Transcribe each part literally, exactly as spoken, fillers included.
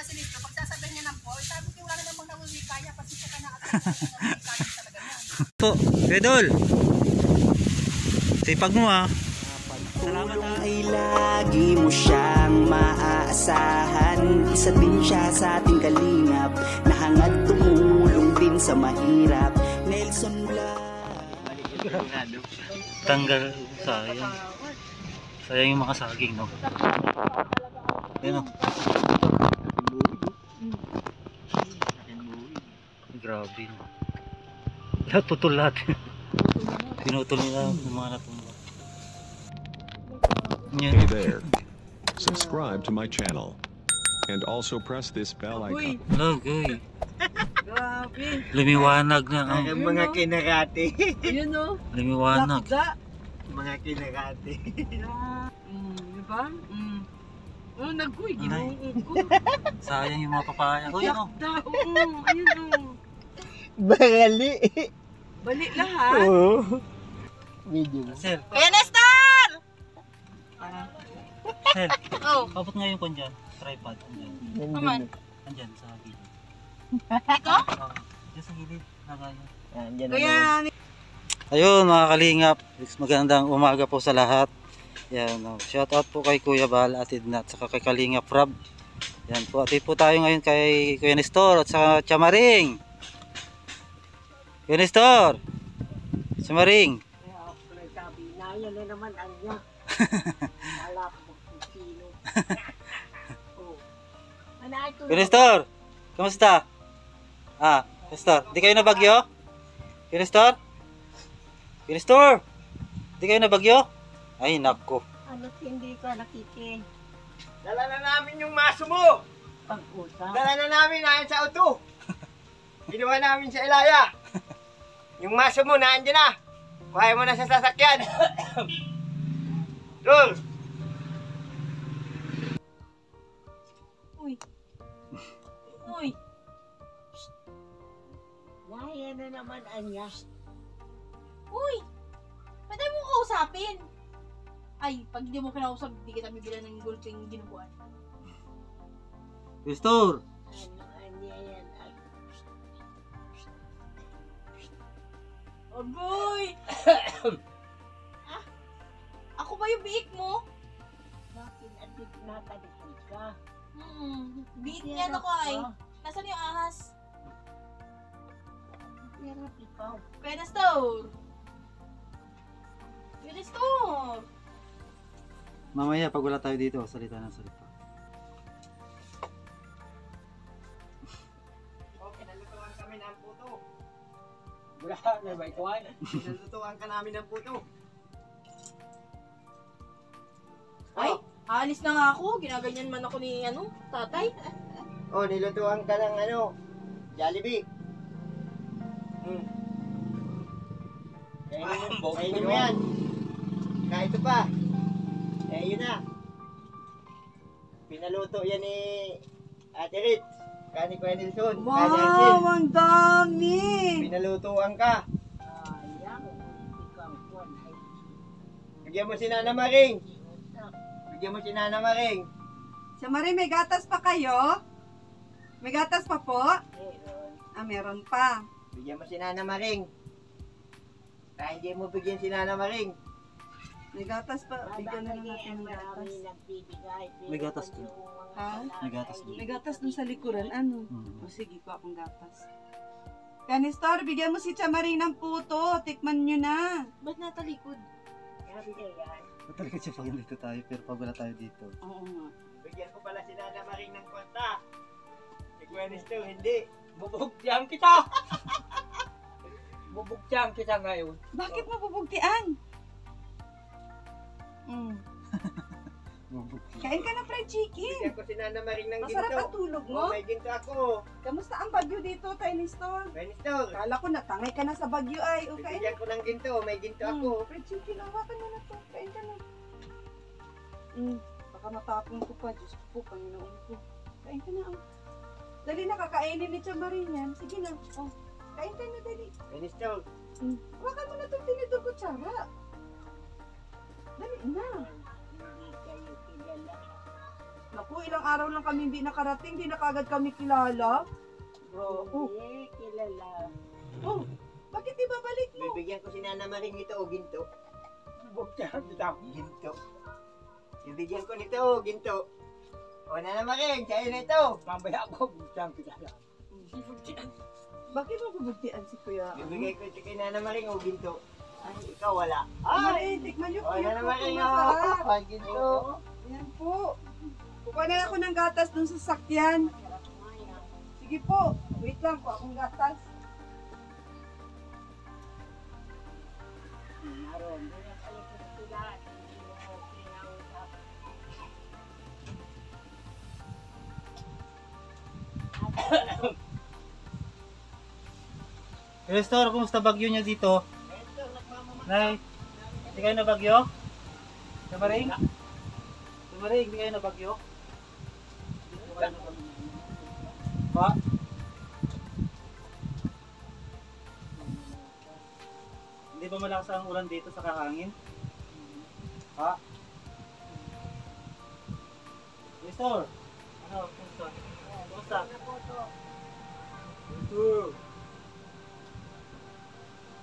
kasi nito, pagsasabihin niya ng boy, sabi ko wala naman nawili kaya, pasita ka na kasi talaga yan. Po, Redol. Sipag mo ah. Tulong ay lagi mo siyang maaasahan. Isa din siya sa ating kalingap na hangad tumulong din sa mahirap. Nelson Vlogs. Tanggal sayang. Sayang yung mga saging no. Yan o. Grabe no. Lahat tutol lahat. Pinutol nila yung mga natulog. Hey there. Subscribe to my channel and also press this bell icon. Okay. Lumiwanag na ang mga kinakati. Ayun oh. Lumiwanag. Mga kinakati. Mm, di ba? Mm. Oh, nagkuy ginuuko. Sayang yung mga papaya. Kuya ko. Ayun oh. Bali. Bali lahat. Oo. Video. Ayan na. Sel, oh. Kapot nga yung kon dyan, tripod, andyan. Kaman? Andyan, sa gilid. Ito? Oo, dyan sa gilid, nagano. Ayan, ayun mga kalingap, magandang umaga po sa lahat. Ayan, oh. Shout out po kay Kuya Val, Ate Ritz, at saka kay Kalingap Rab. Ayan po, ati po tayo ngayon kay Kuya Nestor at saka Chamaring. Kuya Nestor, Chamaring. Ayan na naman, andyan. Alam mo kung sino. Kunistor, kamusta? Ah, Kunistor, di kayo nabagyo? Kunistor? Kunistor, di kayo nabagyo? Ay, nako. Ano hindi ko nakikin? Dala na namin yung maso mo. Pag-usap. Dala na namin ayon sa auto. Ginawa namin sa Elaya. Yung maso mo, naandyan na. Kuhay mo na sa sasakyan. Dol. Uy. Uy. Waya na naman anya. Uy. Pwede mo kausapin. Ay, pag hindi mo kinausap, hindi kita bibila ng gulping ginubuan. Restore. Ano anya yan? Ay. Oh boy. Ako ba yung biik mo? Bakit at natadikid ka? Hmm, biik niyan ako ay. Nasaan yung ahas? Hirap ikaw. Pwede store! Pwede store! Mamaya pag wala tayo dito, salita na salita. Okay, nalutuan kami ng puto. Wala, may baituan. Nalutuan ka namin ng puto. Ay, alis na nga ako. Ginaganyan man ako ni, ano, tatay. Oh, nilutuan ka ng, ano, Jollibee. Hmm. Kainin mo, kainin mo yan. Kaya ito pa. Eh, yun na. Pinaluto yan ni Ate Ritz. Kaya ni Kuya Nelson. Wow, ang dami! Pinalutoan ka. Ayan. Bigyan mo si Nanay Maring. Bigyan mo si Nanay Maring. Si Maring, may gatas pa kayo? May gatas pa po? Meron. Ah, meron pa. Bigyan mo si Nanay Maring. Kaya hindi mo bigyan si Nanay Maring. May gatas pa. Bigyan na natin ng gatas. May gatas po. Ha? May gatas doon. May gatas doon sa likuran. Ano? Hmm. O sige po akong gatas. Kanistor, bigyan mo si Chamaring ng puto. Tikman nyo na. Ba't natalikod? Kaya bigyan yan. Talaga siya pag nalito tayo, pero pag wala tayo dito. Oo nga. Bigyan ko pala si Nanay Maring ng kwanta. Si Gwenesto, hindi. Bubugtian kita! Bubugtian kita ngayon. Bakit mo bubugtian? Mm. Kain ka ng fried chicken. Bigyan ko si Nanay Maring ng ginto. Masarap ang tulog mo. Oh, may ginto ako. Kamusta ang bagyo dito, Tainistor? Tainistor. Kala ko natangay ka na sa bagyo ay. Okay. Bigyan ko ng ginto. May ginto mm. ako. Fried chicken. Hawakan mo na to. Kain ka na. Mm. Baka matapong ko pa. Diyos ko, Panginoon ko. Kain ka na. Oh. Dali na kakainin ni Chamarin yan. Sige na. Oh. Kain ka na dali. Tainistor. Mm. Hawakan mo na itong tinidor ko, Chara. Dali na. Dali na. Naku, ilang araw lang kami hindi nakarating, hindi na kagad kami kilala. Bro, oh. Hindi kilala. Oh, bakit ibabalik mo? Bibigyan ko si Nanay Maring nito o ginto. Buksan, ginto. Bibigyan ko nito o ginto. O Nanay Maring, sa'yo na ito. Mamaya ko, buksan kita lang. Bakit mo bubuktian si Kuya? Bibigyan ko si Nanay Maring o ginto. Ay, ikaw wala. Ay, tikman niyo. Ay, Nanay Maring o ginto. Ayan po. Kukunin ako ng gatas dun sa sakyan. Sige po. Wait lang po akong gatas. Restore, kumusta bagyo niya dito? Nay, hindi kayo na bagyo? Sa Maring? Maring, hindi kayo nabagyo? Pa? Hindi ba malakas ang ulan dito sa kahangin? Pa? Mister? Ano? Kumusta? Kumusta? Mister?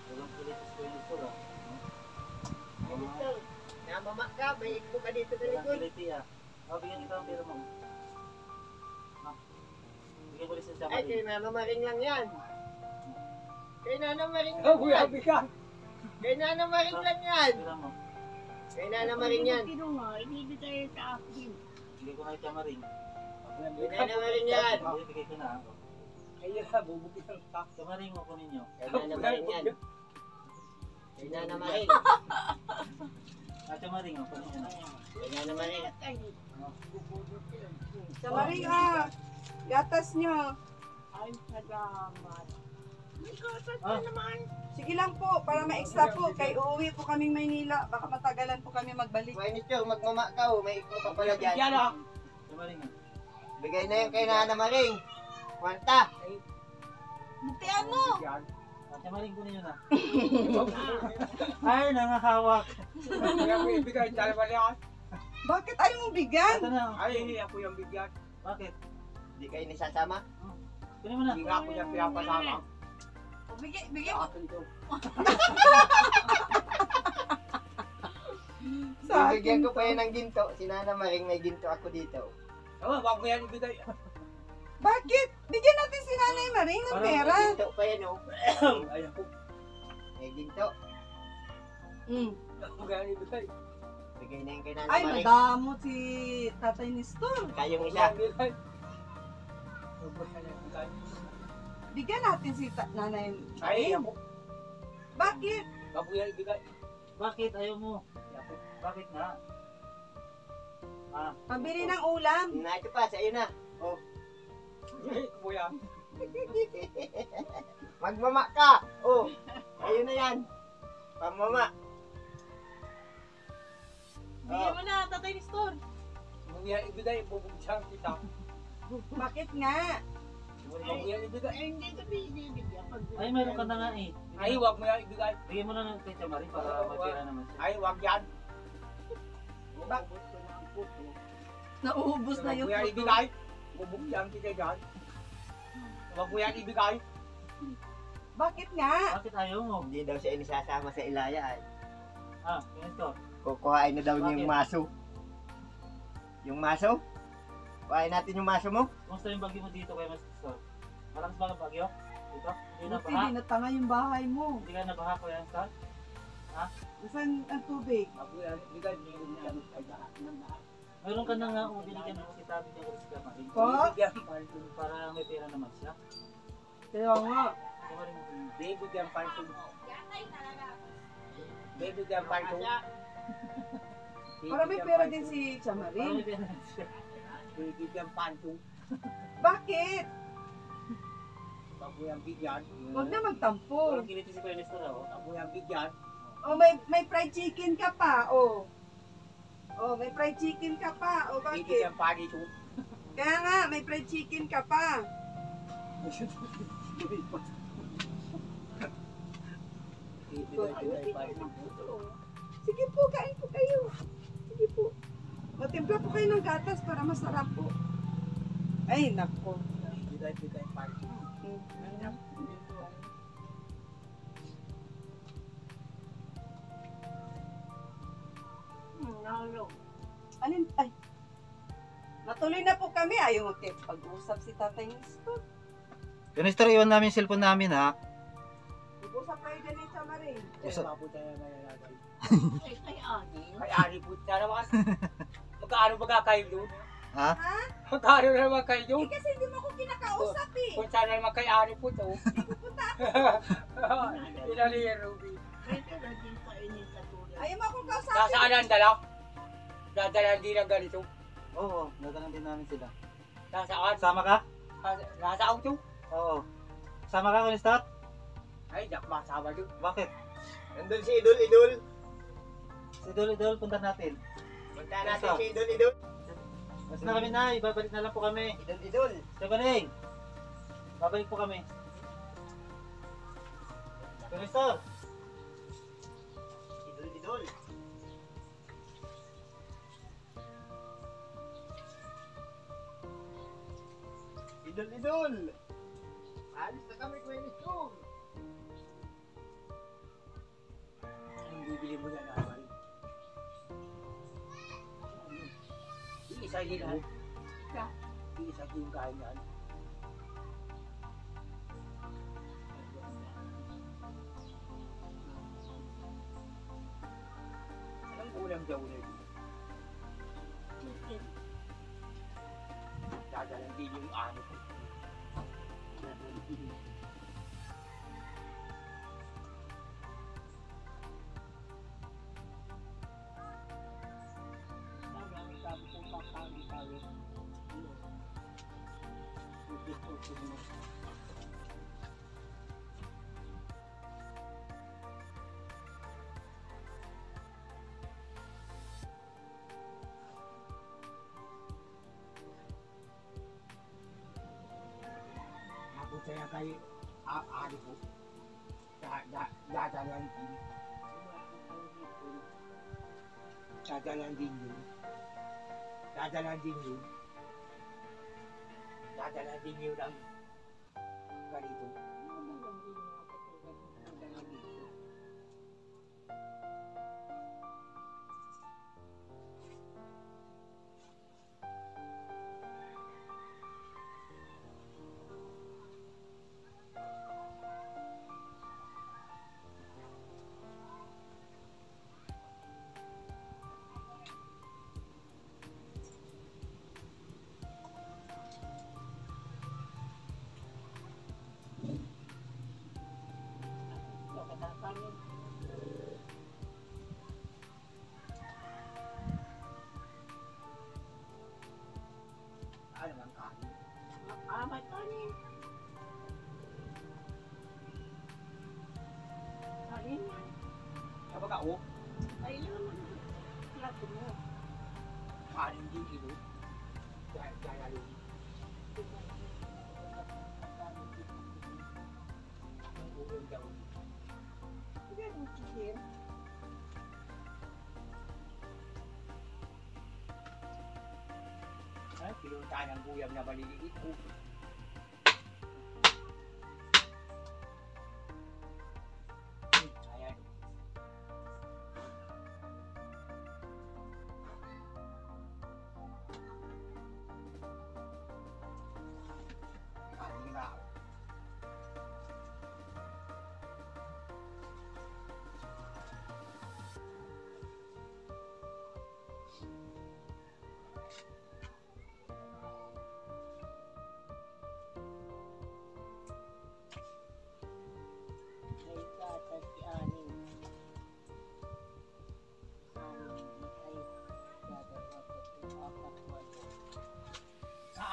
Walang pulitis ko yung Mister ah. Mister? Ya, mama ka, may ikbo ka dito sa likod. O, bigyan kita ang pera mo. Ha? Bigyan ko rin sa ay, kay Nanay Maring lang yan. Kay Nanay Maring lang yan. Kay Nanay Maring lang yan. Kay Nanay Maring yan. Hindi tayo sa akin. Hindi ko na ito Maring. Kay Nanay Maring yan. Bigay ko na. Kaya, bubukin ang tak. Sa Maring mo ko ninyo. Kay Nanay Maring yan. Kay Nanay Maring. Ate Maring, oh, paano na? Kaya na Maring. Sa Maring, ha? Gatas niyo. Ay, salamat. May gatas na naman. Sige lang po, para ma-extra po. Kay uuwi po kaming Maynila. Baka matagalan po kami magbalik. May nito, magmamakaw. May ikmo pa pala dyan. Bigyan ako. Sa Maring, ha? Bigay na yung kay Nanay Maring. Kwanta. Butihan mo. Ate Maring, kunin nyo na. Ay, nangahawak. Ayaw mo ibigay, tala ba niya? Bakit ayaw mong bigyan? Ay, hindi ako yung bigyan. Bakit? Hindi kayo nisasama? Kunin mo na. Hindi ako yung pinapasama. Bigyan, bigyan mo. Bibigyan ko pa yan ng ginto. Si Nanay Maring may ginto ako dito. Oo, bago yan ibigay. Bakit? Bigyan natin si Nanay Maring ng pera. May ginto pa yan, oh. Ayaw ko. May ginto. Hmm. Bigay na yung kay Nanay Maring. Ay, madamo si Tatay Nestor. Kayong isa. Bigyan natin si Nanay Maring. Ayaw mo. Bakit? Babuyan ibigay. Bakit? Ayaw mo. Bakit nga? Ah. Pambili ng ulam. Na, ito pa. Sa'yo na. Oh. Kuya. Magmama ka. Oh. Ayun na yan. Pamama. Bigyan mo na, Tatay Nestor. Mabuyan ibigay, bubugsang kita. Bakit nga? Mabuyan ibigay. Ay, hindi ito binibigyan. Ay, meron ka na nga eh. Ay, huwag mo yan ibigay. Bigyan mo na ng Tita Marie para matira naman siya. Ay, huwag yan. Naubos ko na ang puto. Nauubos na yung puto. Mabuyan ibigay. Bubugsang kita dyan. Huwag mo yan ibigay. Bakit nga? Bakit ayaw mo? Hindi daw siya inisasama sa Ilaya ay. Ah, ganito. Kukuhain na daw niya yung maso. Yung maso? Kuhain natin yung maso mo? Kumusta yung bagyo mo dito kay Mas Nestor? Malakas ba ang bagyo? Dito? Hindi na baha? Hindi na tanga yung bahay mo. Hindi ka na baha, Kuya Nestor? Ha? Saan ang tubig? Hindi ka na baha. Mayroon ka na nga kung binigyan mo si Tatay niya kung si Maring. Po? Para may pera naman siya. Kaya nga. Baby diyan parto. Baby diyan parto. Para may pera din si Maring. Baby diyan parto. Bakit? Baboy ang bigyan. Huwag na magtampo. Parang kinito si Kuya Nestor ako. Baboy ang bigyan. O may may fried chicken ka pa o. Oh, may fried chicken ka pa. O bakit? Hindi diyan pagi to. Kaya nga, may fried chicken ka pa. Sige po, kain po kayo. Sige po. Matimpla po kayo ng gatas para masarap po. Ay, nako. Hindi tayo pwede tayong party. Alin? Ay. Natuloy na po kami. Ayaw mag-pag-usap si Tatay Nestor. Nestor, iwan namin yung cellphone namin, ha? Mag-usap kayo dyan ni Chamarin. Usap. Ay, kay Ani. Kay Ani po. Magkaano baga kayo doon? Ha? Magkaano naman kayo doon? Eh kasi hindi mo ko kinakausap, eh. Kung saan naman kay Ani po to. Hindi ko punta ako. Pinali yan, Ruby. Pwede na din kayo niya sa tulad. Ayaw mo akong kausapin. Nasaan ang dala? Dadalan din ang ganito. Oo, dadalan din namin sila. Nasaan? Sama ka? Nasaan to? Oo. Sama ka, Kunistat? Ay, dakma, sama to. Bakit? Nandun si Idol, Idol. Si Idol, Idol, punta natin. Punta natin si Idol, Idol. Mas na kami na, ibabalik na lang po kami. Idol, Idol. Sabaling. Babalik po kami. Kunistat. Idol, Idol. Idol, Idol. Alis na kami, Kuya Nitong. Bibili mo na naman. Iisa din yan. Iisa din kain yan. Anong ulam daw na yun? Dadalang din yung ano. Dadalang din yung ano. Saya kay aari ko dadalan din dadalan din yun dadalan din yun dadalan din yun ang ganito Kau, ayo lah semua. Kain di itu, jaya jaya lu. Bukan jauh. Bukan mungkin. Hah, kilo tangan gua yang nak balik lagi ku.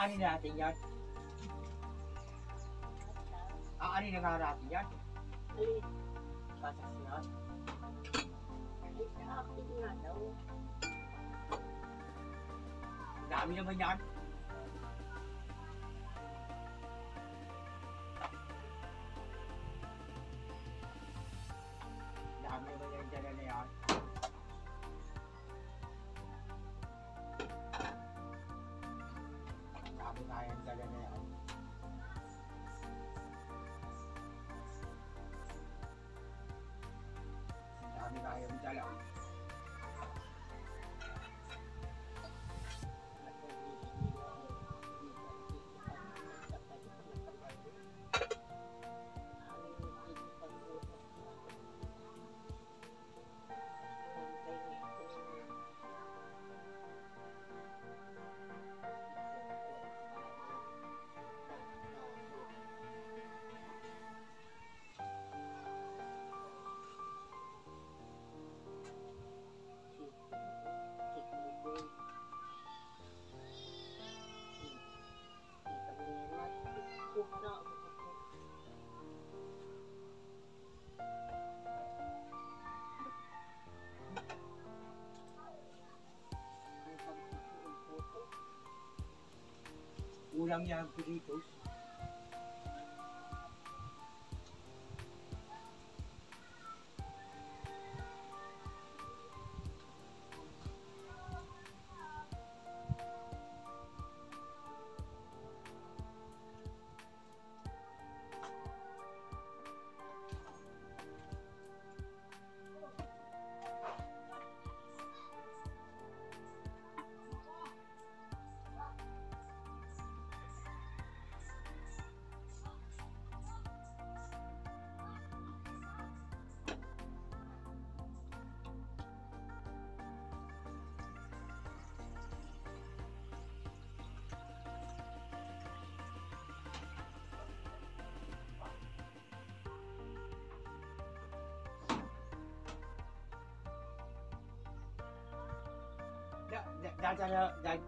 Aanin natin yan. Aanin na nga natin yan. Batas yan. Ang dami naman yan. Ang dami naman yan dyan na yan. lang yan, Doritos.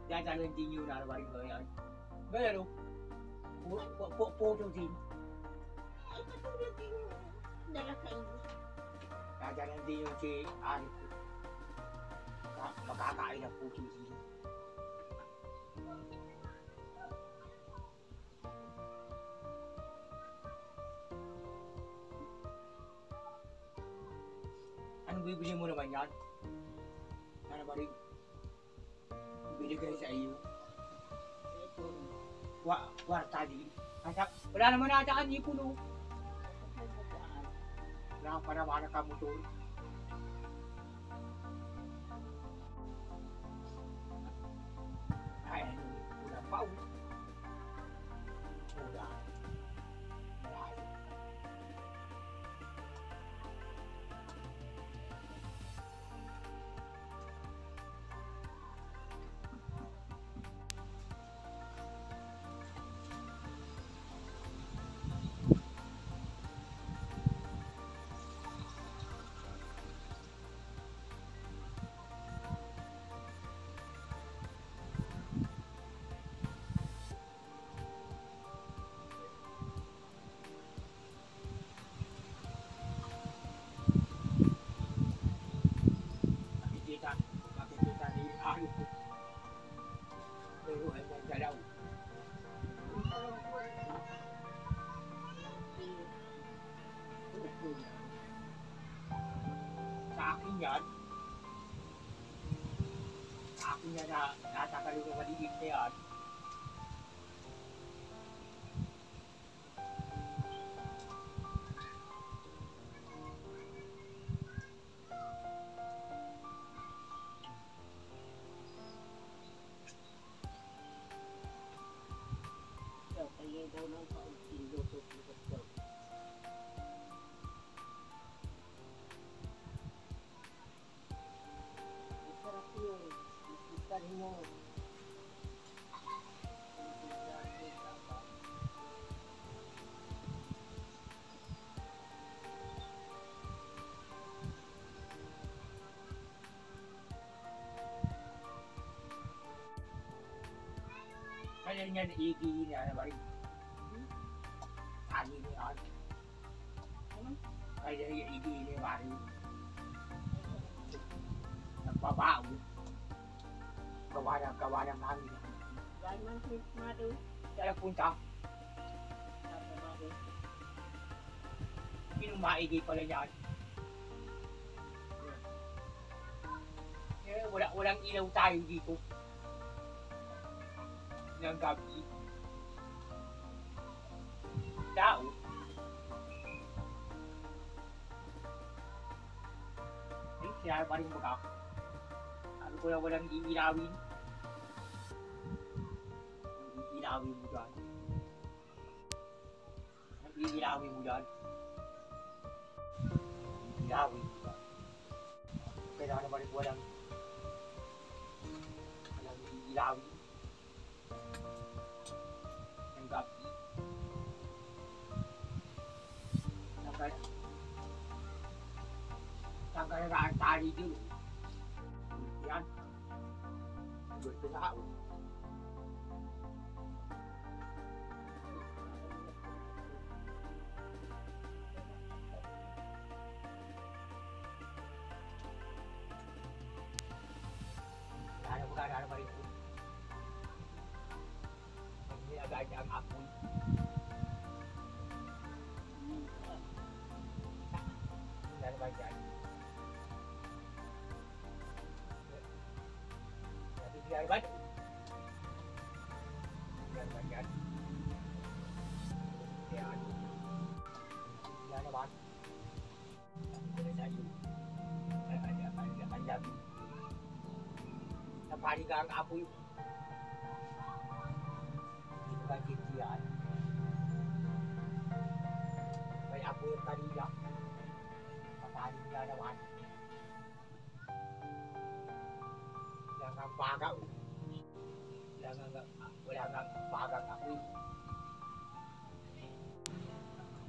Dadalhin din yung lalawarin ko yan. Pero, photo din. Ay, katulad din yung nalakain mo. Dadalhin din yung si Ari ko. Makakain ang photo din. Anong bibili mo naman yan? Lalawarin. Binigay sa iyo. Wa kwarta din. At wala naman nataan yung puno. Wala pa naman ang kamutol. Ay, wala pa. Wala. Yan. Sa akin yan na natakalo ng maliit na yan. So, kaya daw ng kaunting luto-luto daw. Kaya niya naiigili niya na ba rin? Tagi niya ako. Kaya niya naiigili niya ba rin? Nagbabao. Gawa ng gawa ng mami na. Gawa ng Christmado. Kaya punta. Pinumaigi pala niya. Kaya wala, walang ilaw tayo dito. Ng gabi. Tao. Ay, sinara pa rin mag-ako. Sabi ko na walang iilawin. Iilawin mo dyan. Iilawin mo dyan. Iilawin mo dyan. Kailangan naman rin walang walang iilawin. Tanggalan tali dulu. Yan. Good to know. Ada bukan ada balik. ang apoy. Wala naman dyan. Wala naman dyan. Wala naman dyan. Ayan. Wala naman. Wala tayo. Ang dami. Napaliga ang apoy. Bakit yan? May apoy ang kanila. Napalig na naman. Wala nga bagaw. Wala nga, wala nga bagang apoy.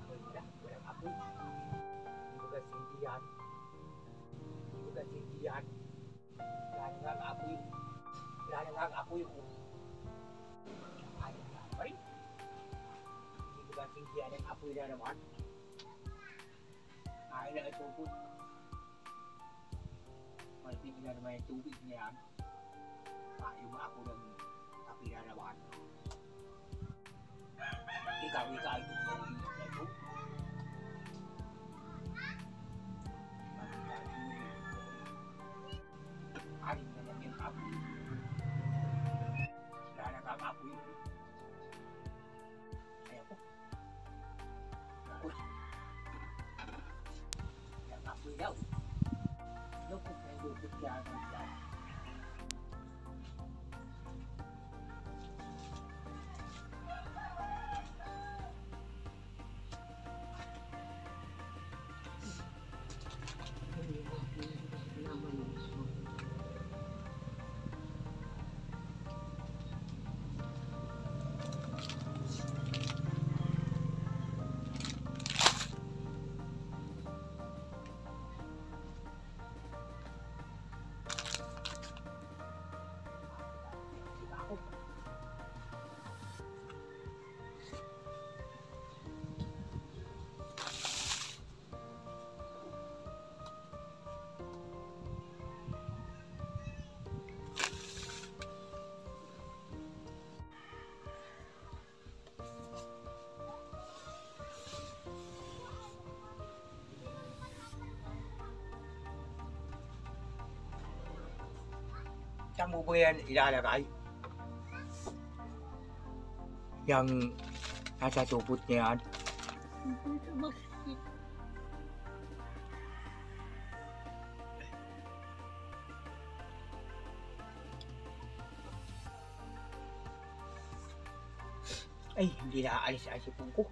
Wala, walang apoy. Hindi ko kasindi yan. Hindi ko kasindi yan. Wala nga ang apoy. Wala nga ang apoy ko. Ay, hindi ko kasintihan ang apoy na naman. Ay, na itupod. Malapit na naman yung tubig na yan. Ayaw ba ako ng kapi na naman? Ikaw, ikaw, ito na yung init na ito. Aling na lang yung apoy. Wala na kang apoy. Daw. Lupit na lupit yan ang dyan. Saan mo ba yan ilalagay? Yang nasa tubot niyan? Ay, hindi nakaalis ang sipon ko.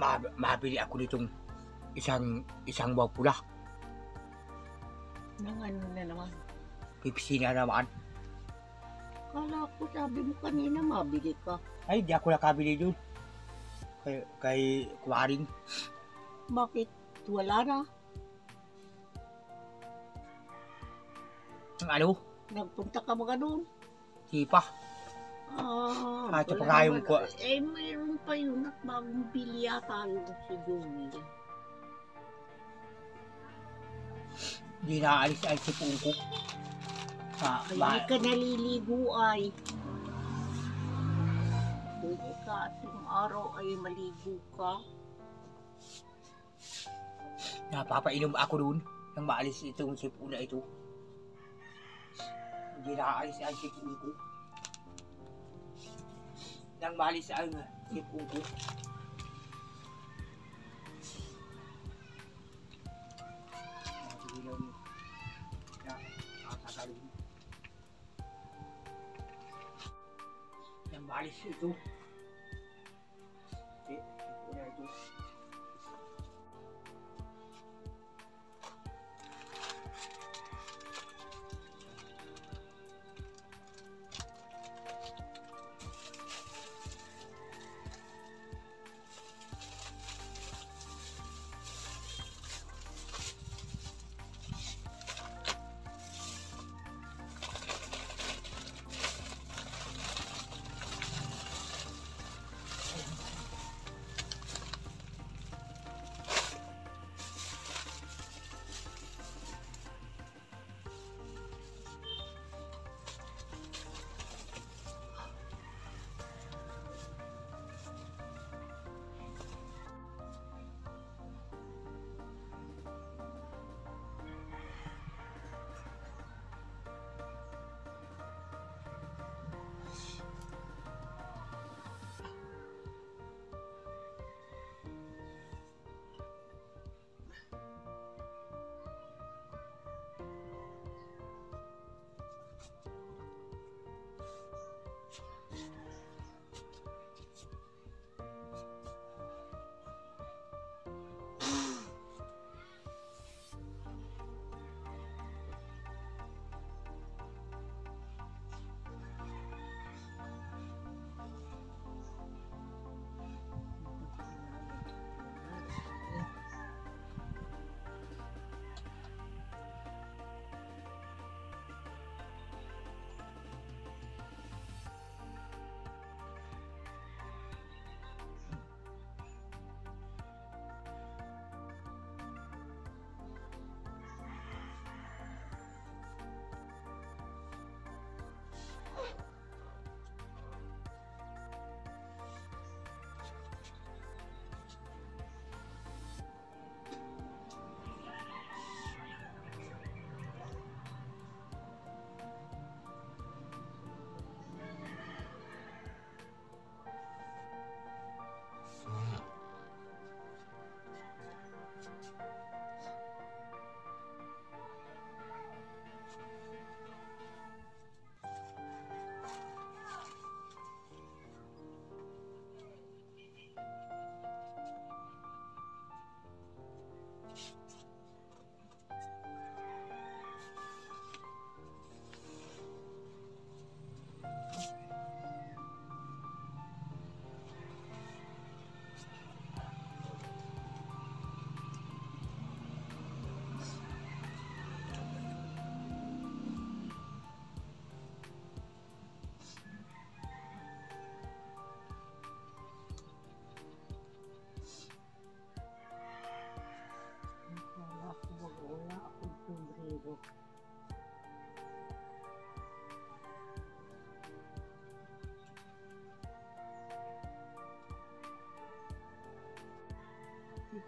Mab mabili ako nitong isang isang baw pula. Nang ano na naman? Pipsi na naman. Kala ko sabi mo kanina mabili ka. Ay, di ako nakabili doon. Kay, kay Kuwaring. Bakit? Wala na. Ano? Nagpunta ka mga doon? Di pa. Ah, at pagayong ko. Eh, mayroon pa yun at bagong pili yata yun si Jumi. Hindi nakaalis ay si Pungkok. Ah, ay, hindi ka naliligo ay. Hindi ka ating araw ay maligo ka. Napapainom ako doon nang maalis itong sipon na ito. Hindi nakaalis ay si Pungkok. Nang maalis ang si Pungkok. Alis itu. Oke, udah itu.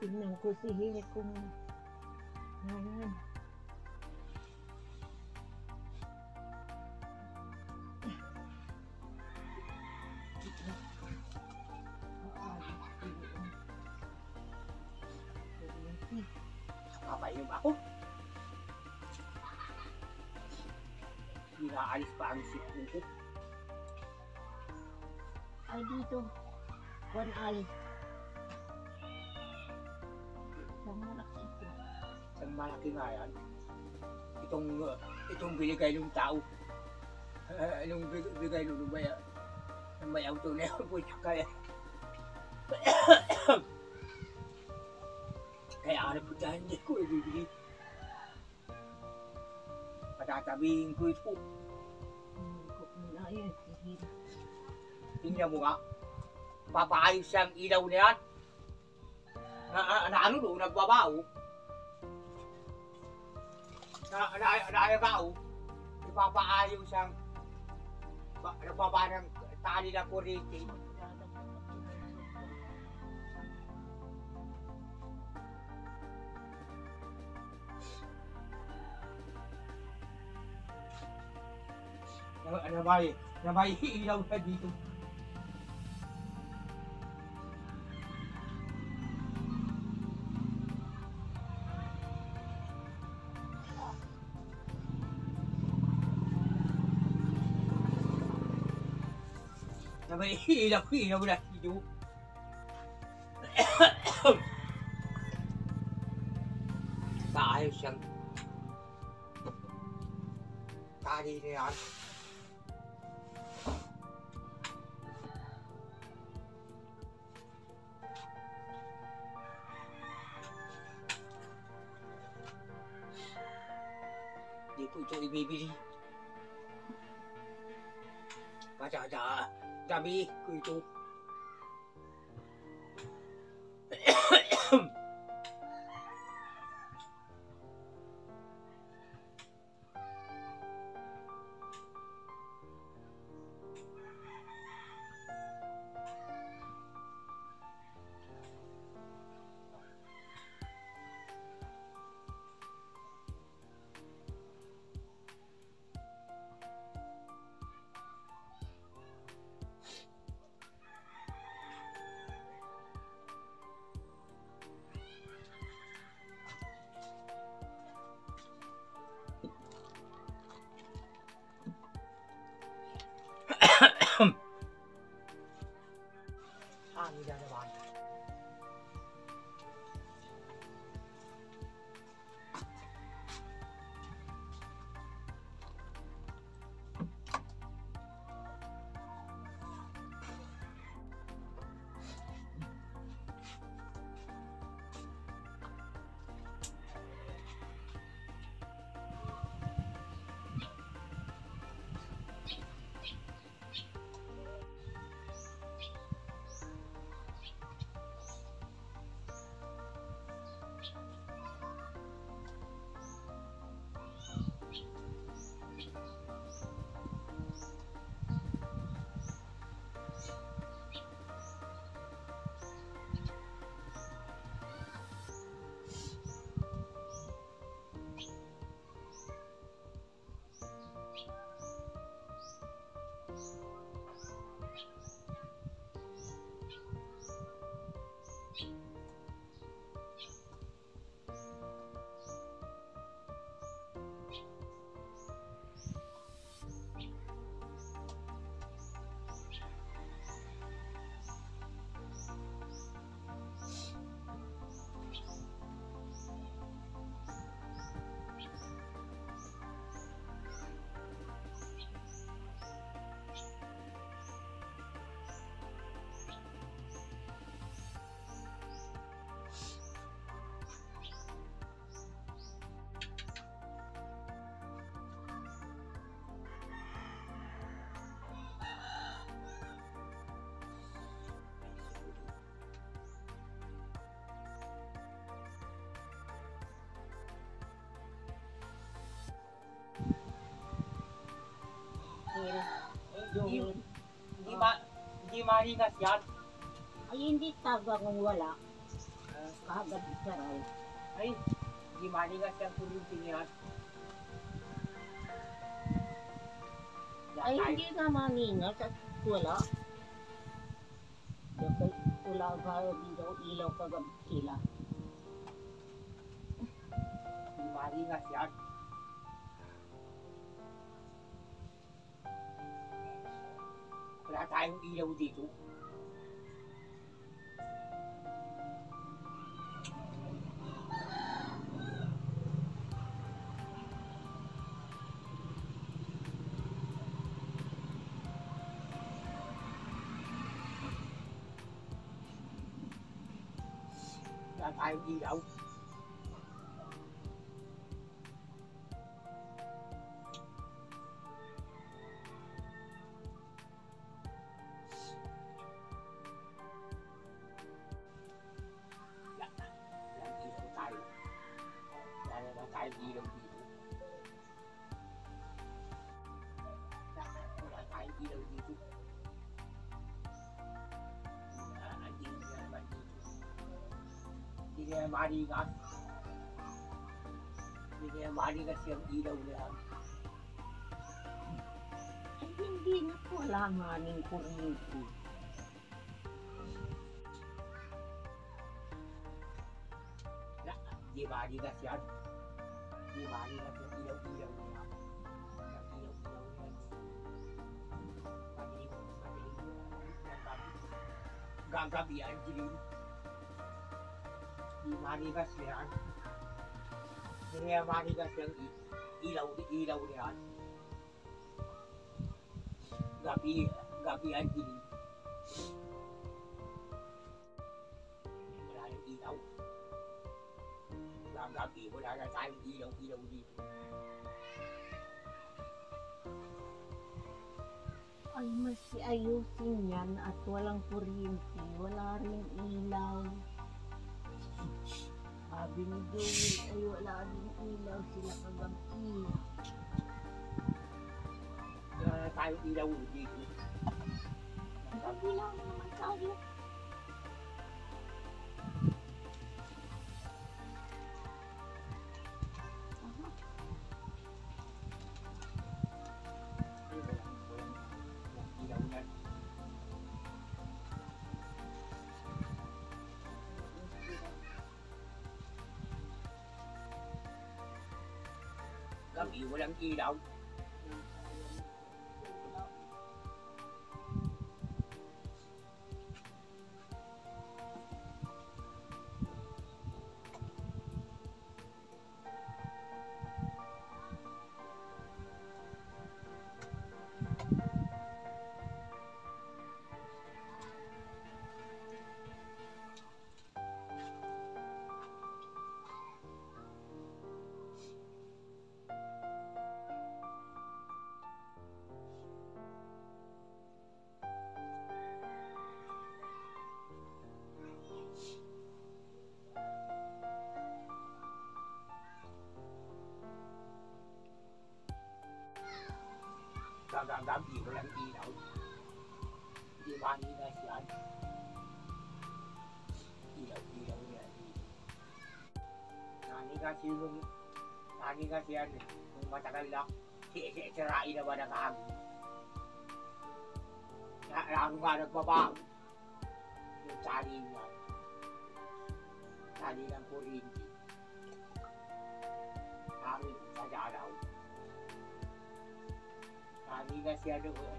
Tingnan ko si Hili kung ayan. Nakapayong ako. Pinaalis pa ang sipin ko. Ay dito. One eye. Isang malaki ito. Isang malaki nga yan. Itong, uh, itong binigay ng tao. Uh, anong binigay ng lumaya? Ang may auto na yan po siya kaya. Kaya ano po dahil hindi ko ibibigay. Patatabihin ko ito. Tingnan mo nga. Papaayos ang ilaw na yan. Na, na, na ano doon, nagbabao. Na, na, na ayabao. Ipapaayos ang nagbaba ng tali na kuriti. Na, may, na may ilaw na dito. May ilaw-ilaw na dito. Maayos siyang tali na yan. Hindi ko ito ibibili. Patata. Dami ko ito. Hindi, hindi, ma, hindi maringas yan. Ay, hindi tagang wala. kagad siya raw. Ay, di maligas siya tulitin yan. Ay, hindi ka maningas at wala. Dakay, wala ka dito, ilaw kagad sila. Di maligas yan. Wala tayong ilaw dito. Wala tayong ilaw. Hindi na maringas. Hindi na maringas yung ilaw lang. Ay, hindi na wala nga ng kurnipi. Hindi maringas yan. Hindi maringas yung ilaw-ilaw lang. Ilaw-ilaw lang. Pati, pati, pati. Gagabi yan, dilim. Di marigas yan. Di marigas yung ilaw yan. Gabi, gabi ang dilim. Wala ng ilaw. Wala gabi, wala na tayong ilaw-ilaw dito. Ay, mas ayusin yan at walang kuryente, wala rin ilaw. Sabi ni Joey ay wala rin ilaw sila kagabi. Wala na tayong ilaw dito. Sabi lang naman tayo. Gabi, walang ilaw. Gagagabi, walang ilaw. Hindi manigas yan. Ilaw-ilaw yan. Nanigas yun. Nanigas yan. Kung matagal lang, sisirain naman ang hangin. Lalo nga nagbabago. Yung tali niya. Tali ng kurinti. Hangin sa dalaw. Hindi na siya doon,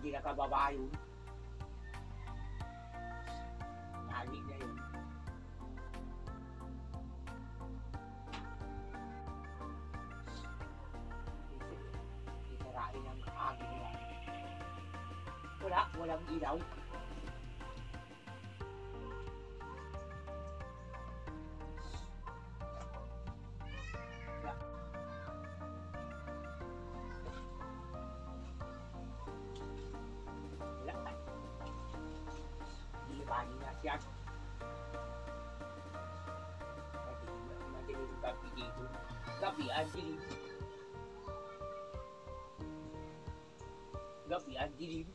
hindi na kababa yun. Lali na yun. Isarain ang hangin na. Wala, walang ilaw. Siya. Madilim gabi dito. Gabi ang dilim. Gabi ang dilim.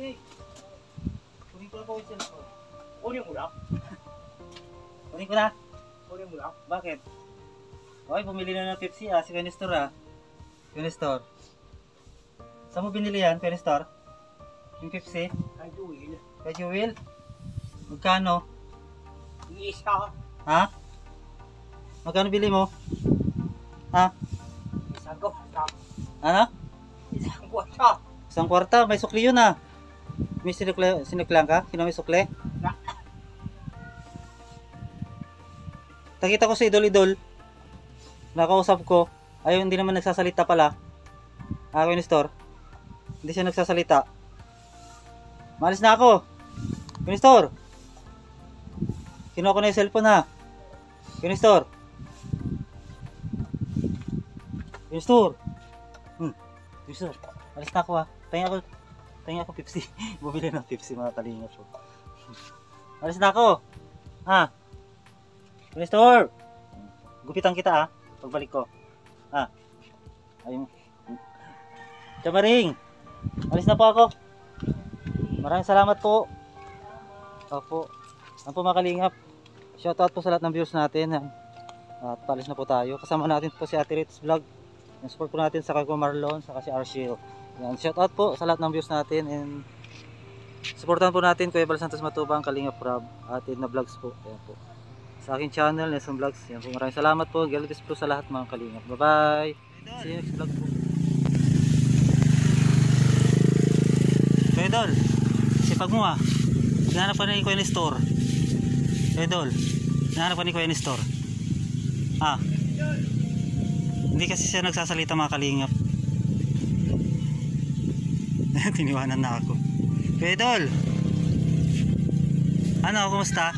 에이, 우리 끌고 있잖아. Kunin mo lang. Kunin ko na. Kunin mo lang. Bakit? Okay, bumili na ng Pepsi ah. Si Penistor ah. Penistor. Saan mo binili yan, Penistor? Yung Pepsi? Kay Jewel. Kay Jewel? Magkano? Isa. Ha? Magkano bili mo? Ha? Isang kwarta. Ano? Isang kwarta. Isang kwarta? May sukli yun ah. May sinukle, sinuklang ka? Sino may sukle? Na. Nakita ko si Idol-Idol. Nakausap ko. Ayun, hindi naman nagsasalita pala. Ako yung store. Hindi siya nagsasalita. Malis na ako. Yung store. Kinuha ko na yung cellphone ha. Yung store. Yung store. Hmm. Yung store. Malis na ako ha. Tingin ako. Tingin ako Pepsi. Bumili ng Pepsi mga kalingap. Alis na ako. Ha? Mister! Gupitan kita ah. Pagbalik ko. Ha? Ayun. Nanay Maring! Alis na po ako. Maraming salamat po. Opo. Ang po mga kalingap. Shoutout po sa lahat ng viewers natin. At palis na po tayo. Kasama natin po si Ate Ritz Vlog. Support po natin sa Kako Marlon, sa kasi R C L. Yan. Shoutout po sa lahat ng viewers natin. And supportan po natin Kuya Val Santos Matubang, Kalingap Rab, Ate na Vlogs po. Ayan po. Sa aking channel, Nelson Vlogs. Ayan po. Maraming salamat po. God bless po sa lahat mga kalingap. Bye-bye. See you next vlog po. Kuya Dol, sipag mo ah. Nahanap pa ni Kuya ni Store. Kuya Dol, nahanap pa ni Kuya ni Store. Ah. Hindi kasi siya nagsasalita mga kalingap. Tiniwanan na ako. Kuya Idol. Ano, kumusta?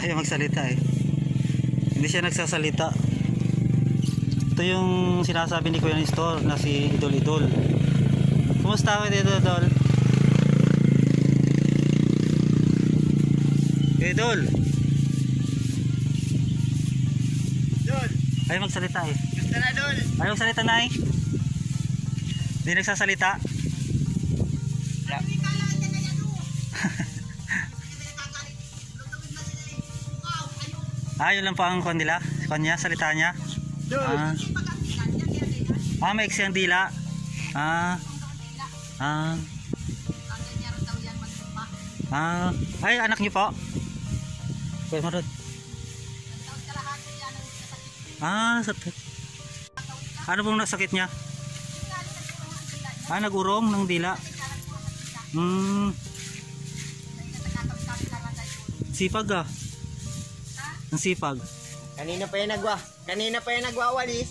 Ayaw magsalita eh. Hindi siya nagsasalita. Ito yung sinasabi ni Kuya ng store na si Idol Idol. Kumusta Kuya Idol Idol? Kuya Idol. Idol. Ayaw magsalita eh. Gusto na Idol. Ayaw magsalita na eh. Hindi nagsasalita. Ah, yun lang po ang kwan nila. Kwan niya, salita niya. Ah, ah may iksi ang dila. Ah, ah, ah. Ay, anak niyo po. Pwede marot. Ah, sakit. Ano pong nasakit niya? Ah, nagurong ng dila. Hmm. Sipag ah. Ang sipag. Kanina pa yung nagwa. Kanina pa yung nagwawalis.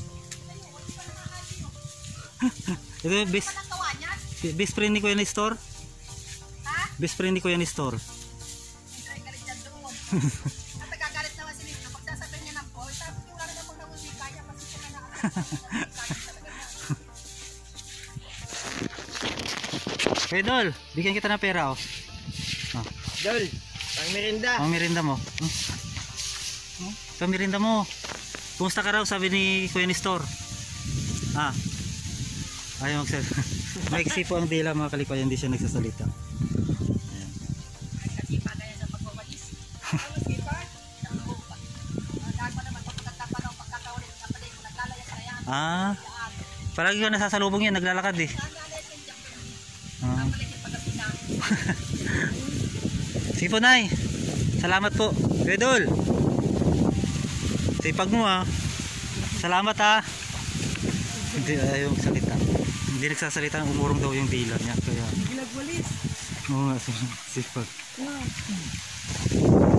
Ito yung best, best friend ni Kuya ni Store. Ha? Best friend ni Kuya ni Store. Ito yung galit dyan doon. At nagagalit naman si Lito. Pagsasabihin niya ng boy. Sabi ko lang na pag nangundi kaya. Pasito ka na. Hey Dol, bigyan kita ng pera oh. Ah. Dol, pang merinda. Pang merinda mo. Hmm? Pamirinda mo. Kumusta ka raw sabi ni Kuya ni Store. Ah. Ayaw magsalita. Maiksi po ang dila mga kalikuyan, hindi siya nagsasalita. Nagsipa kaya sa pagwawalis. Nagsipa? Dahil pa naman pagkatapa ng pagkataulit na pala yung naglalaya sa kayaan. Ah. Palagi ko nasasalubong yan, naglalakad eh. Ah. Sige po Nay. Salamat po. Redol. Sipag mo ah. Salamat ah. Hindi ayaw salita. Hindi nagsasalita, umurong daw yung dila niya kaya. Hindi nagwalis. Oo nga, sipag.